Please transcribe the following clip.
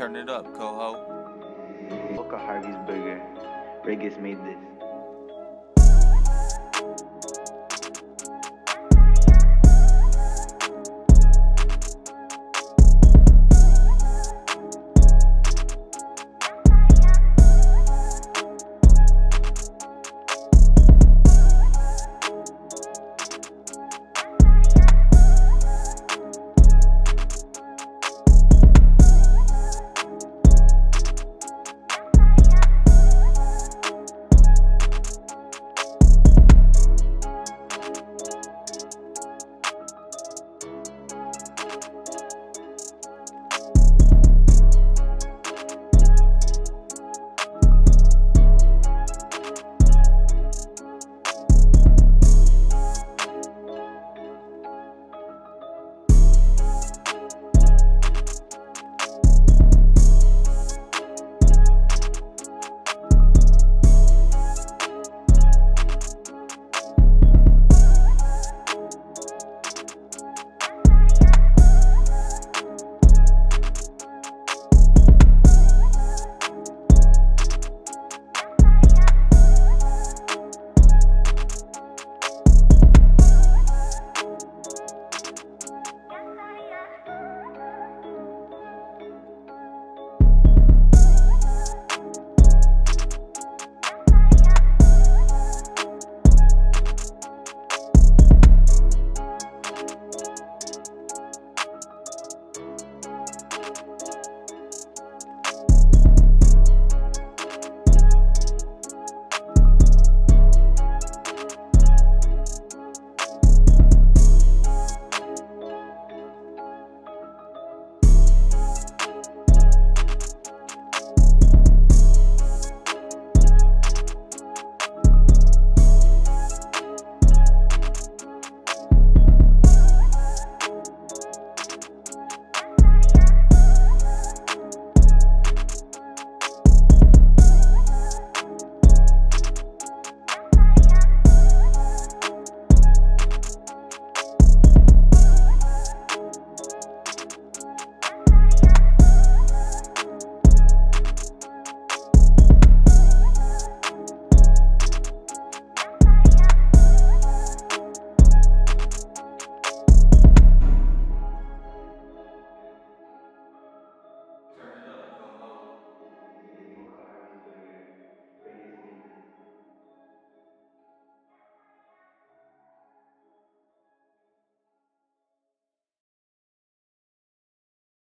Turn it up, coho. Look how hard he's bigger. Regis made this.